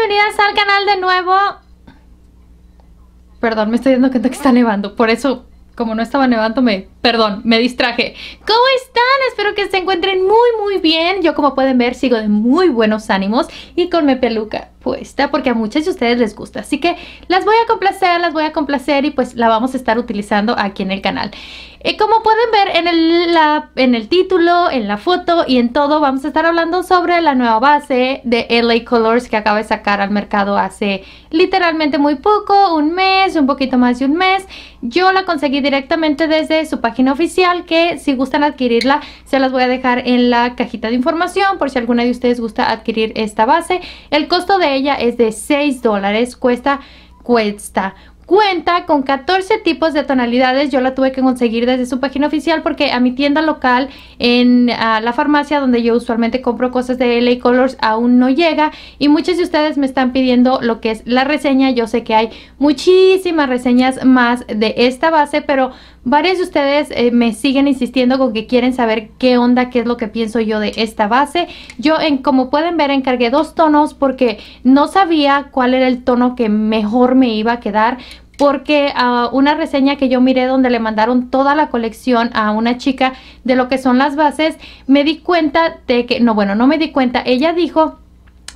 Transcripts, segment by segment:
bienvenidas al canal de nuevo. Perdón, me estoy dando cuenta que está nevando. Por eso, como no estaba nevando, me distraje. ¿Cómo están? Espero que se encuentren muy, muy bien. Yo, como pueden ver, sigo de muy buenos ánimos y con mi peluca puesta, porque a muchas de ustedes les gusta. Así que las voy a complacer y pues la vamos a estar utilizando aquí en el canal. Como pueden ver en el título, en la foto y en todo, vamos a estar hablando sobre la nueva base de L.A. Colors que acaba de sacar al mercado hace literalmente muy poco, un mes, un poquito más de un mes. Yo la conseguí directamente desde su página oficial, que si gustan adquirirla, se las voy a dejar en la cajita de información por si alguna de ustedes gusta adquirir esta base. El costo de ella es de $6, cuenta con 14 tipos de tonalidades. Yo la tuve que conseguir desde su página oficial porque a mi tienda local en la farmacia donde yo usualmente compro cosas de LA Colors aún no llega, y muchos de ustedes me están pidiendo lo que es la reseña. Yo sé que hay muchísimas reseñas más de esta base, pero varios de ustedes me siguen insistiendo con que quieren saber qué onda, qué es lo que pienso yo de esta base. Yo, como pueden ver, encargué 2 tonos porque no sabía cuál era el tono que mejor me iba a quedar, porque una reseña que yo miré donde le mandaron toda la colección a una chica de lo que son las bases, me di cuenta de que, no me di cuenta, ella dijo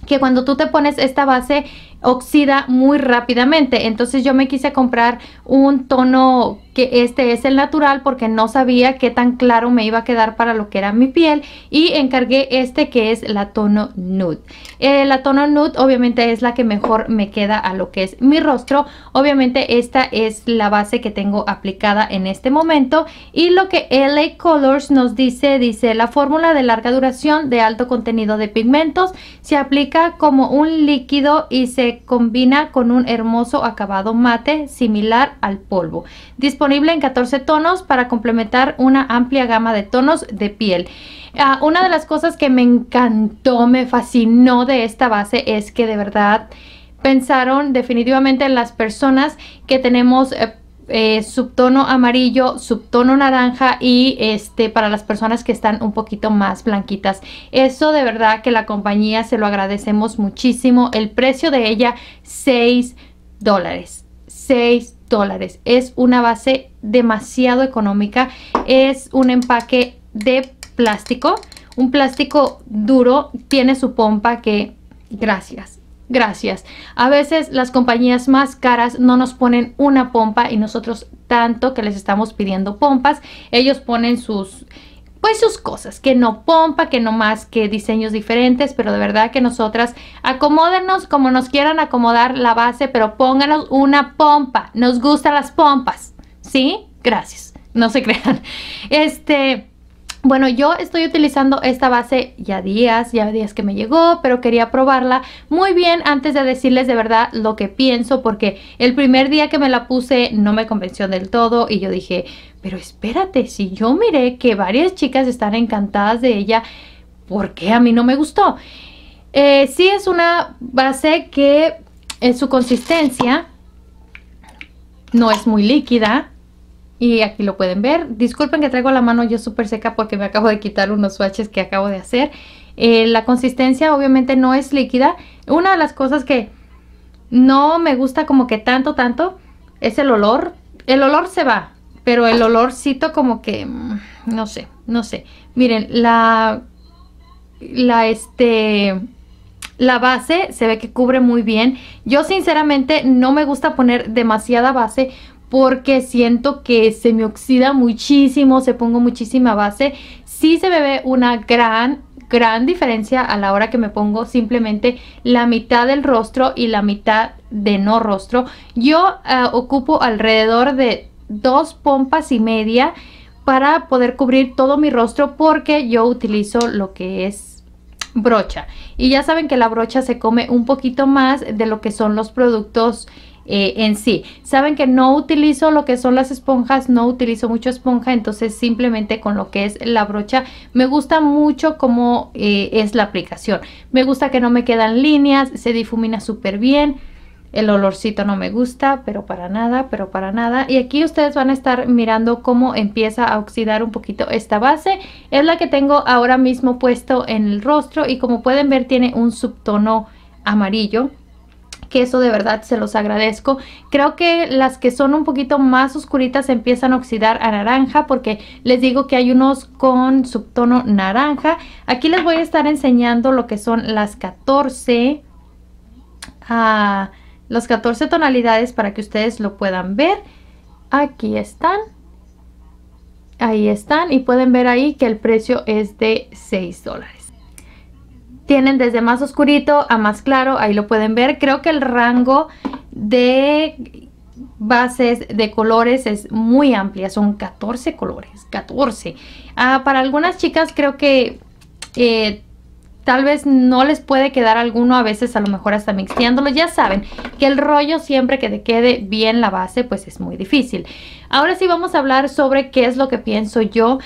que cuando tú te pones esta base oxida muy rápidamente. Entonces yo me quise comprar un tono que este es el natural porque no sabía qué tan claro me iba a quedar para lo que era mi piel, y encargué este que es la tono nude. La tono nude obviamente es la que mejor me queda a lo que es mi rostro. Obviamente esta es la base que tengo aplicada en este momento, y lo que LA Colors nos dice la fórmula de larga duración de alto contenido de pigmentos, se aplica como un líquido y se combina con un hermoso acabado mate similar al polvo. Disponible en 14 tonos para complementar una amplia gama de tonos de piel. Una de las cosas que me encantó, me fascinó de esta base es que de verdad pensaron definitivamente en las personas que tenemos subtono amarillo, subtono naranja, y para las personas que están un poquito más blanquitas. Eso de verdad que la compañía se lo agradecemos muchísimo. El precio de ella, $6. $6. Es una base demasiado económica. Es un empaque de plástico, un plástico duro. Tiene su pompa que... Gracias. A veces las compañías más caras no nos ponen una pompa, y nosotros tanto que les estamos pidiendo pompas, ellos ponen sus cosas, que no pompa, que no más, que diseños diferentes. Pero de verdad que nosotras, acomódennos como nos quieran acomodar la base, pero pónganos una pompa. Nos gustan las pompas, ¿sí? Gracias. No se crean. Bueno, yo estoy utilizando esta base ya días que me llegó, pero quería probarla muy bien antes de decirles de verdad lo que pienso, porque el primer día que me la puse no me convenció del todo, y yo dije, pero espérate, si yo miré que varias chicas están encantadas de ella, ¿por qué a mí no me gustó? Sí es una base que en su consistencia no es muy líquida. Y aquí lo pueden ver. Disculpen que traigo la mano yo súper seca porque me acabo de quitar unos swatches que acabo de hacer. La consistencia obviamente no es líquida. Una de las cosas que no me gusta como que tanto es el olor. El olor se va, pero el olorcito como que... No sé. Miren, la base se ve que cubre muy bien. Yo sinceramente no me gusta poner demasiada base porque siento que se me oxida muchísimo, se pongo muchísima base. Sí se me ve una gran diferencia a la hora que me pongo simplemente la mitad del rostro y la mitad de no rostro. Yo ocupo alrededor de 2,5 pompas para poder cubrir todo mi rostro, porque yo utilizo lo que es brocha. Y ya saben que la brocha se come un poquito más de lo que son los productos en sí. Saben que no utilizo lo que son las esponjas, no utilizo mucho esponja, entonces simplemente con lo que es la brocha me gusta mucho cómo es la aplicación. Me gusta que no me quedan líneas, se difumina súper bien. El olorcito no me gusta, pero para nada. Y aquí ustedes van a estar mirando cómo empieza a oxidar un poquito esta base. Es la que tengo ahora mismo puesto en el rostro, y como pueden ver tiene un subtono amarillo. que eso de verdad se los agradezco. Creo que las que son un poquito más oscuritas empiezan a oxidar a naranja, porque les digo que hay unos con subtono naranja. Aquí les voy a estar enseñando lo que son las 14 tonalidades para que ustedes lo puedan ver. Aquí están. Ahí están, y pueden ver ahí que el precio es de $6. Tienen desde más oscurito a más claro, ahí lo pueden ver. Creo que el rango de bases de colores es muy amplia, son 14 colores, 14. Para algunas chicas creo que tal vez no les puede quedar alguno, a veces a lo mejor hasta mixteándolo. Ya saben que el rollo siempre que te quede bien la base pues es muy difícil. Ahora sí vamos a hablar sobre qué es lo que pienso yo.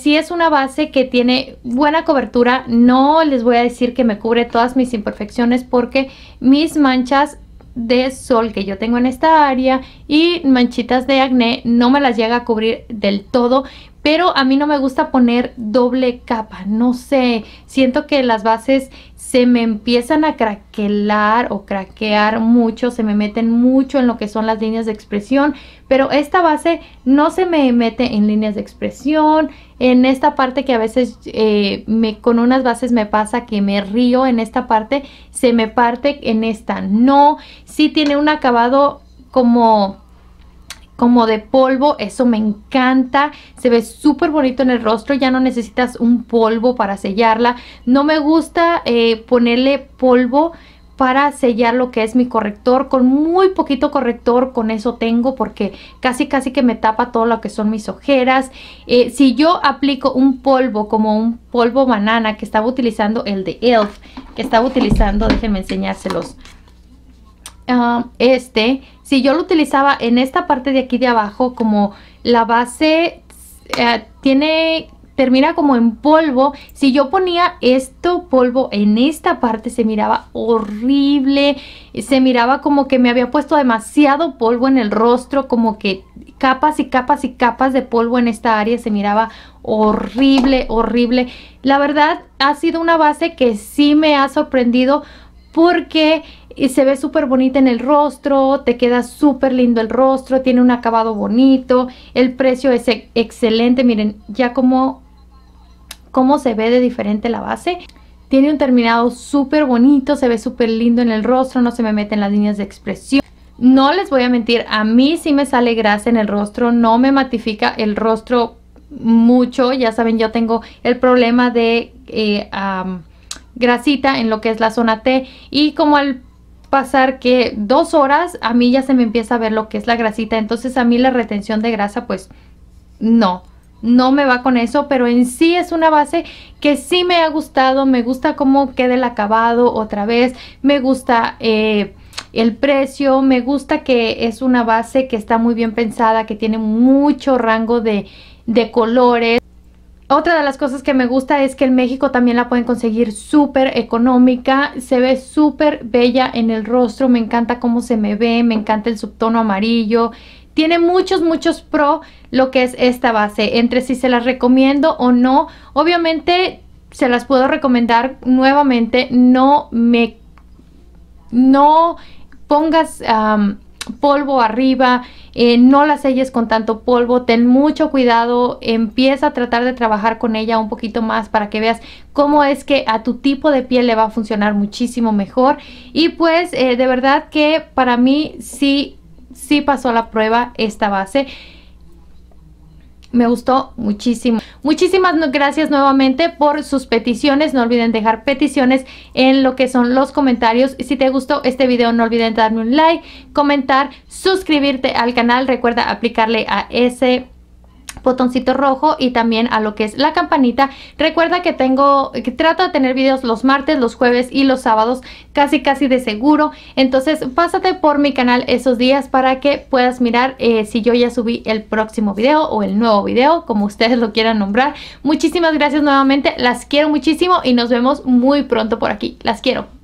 Si es una base que tiene buena cobertura, no les voy a decir que me cubre todas mis imperfecciones, porque mis manchas de sol que yo tengo en esta área y manchitas de acné no me las llega a cubrir del todo. Pero a mí no me gusta poner doble capa, no sé, siento que las bases se me empiezan a craquear mucho, se me meten mucho en lo que son las líneas de expresión, pero esta base no se me mete en líneas de expresión, en esta parte que a veces con unas bases me pasa que me río, en esta parte se me parte, en esta no. Sí tiene un acabado como de polvo, eso me encanta, se ve súper bonito en el rostro, ya no necesitas un polvo para sellarla. No me gusta ponerle polvo para sellar lo que es mi corrector. Con muy poquito corrector con eso tengo, porque casi que me tapa todo lo que son mis ojeras. Si yo aplico un polvo como un polvo banana que estaba utilizando, el de Elf, que estaba utilizando, déjenme enseñárselos, si yo lo utilizaba en esta parte de aquí de abajo, como la base termina como en polvo, si yo ponía esto polvo en esta parte se miraba horrible, se miraba como que me había puesto demasiado polvo en el rostro, como que capas y capas y capas de polvo en esta área, se miraba horrible. La verdad ha sido una base que sí me ha sorprendido, porque se ve súper bonita en el rostro, te queda súper lindo el rostro, tiene un acabado bonito, el precio es excelente. Miren ya cómo se ve de diferente la base. Tiene un terminado súper bonito, se ve súper lindo en el rostro, no se me meten las líneas de expresión. No les voy a mentir, a mí sí me sale grasa en el rostro, no me matifica el rostro mucho. Ya saben, yo tengo el problema de grasita en lo que es la zona T, y como al pasar que 2 horas a mí ya se me empieza a ver lo que es la grasita, entonces a mí la retención de grasa pues no me va con eso. Pero en sí es una base que sí me ha gustado, me gusta cómo queda el acabado otra vez, me gusta el precio, me gusta que es una base que está muy bien pensada, que tiene mucho rango de colores. Otra de las cosas que me gusta es que en México también la pueden conseguir súper económica. Se ve súper bella en el rostro, me encanta cómo se me ve, me encanta el subtono amarillo. Tiene muchos pro lo que es esta base, entre si se las recomiendo o no. Obviamente se las puedo recomendar nuevamente, no pongas polvo arriba, no la selles con tanto polvo, ten mucho cuidado, empieza a tratar de trabajar con ella un poquito más para que veas cómo es que a tu tipo de piel le va a funcionar muchísimo mejor. Y pues de verdad que para mí sí pasó la prueba esta base, me gustó muchísimo. Muchísimas gracias nuevamente por sus peticiones. No olviden dejar peticiones en lo que son los comentarios. Si te gustó este video, no olviden darme un like, comentar, suscribirte al canal. Recuerda aplicarle a ese botoncito rojo y también a lo que es la campanita. Recuerda que trato de tener videos los martes, los jueves y los sábados, casi de seguro. Entonces pásate por mi canal esos días para que puedas mirar si yo ya subí el próximo video o el nuevo video, como ustedes lo quieran nombrar. Muchísimas gracias nuevamente, las quiero muchísimo y nos vemos muy pronto por aquí. Las quiero.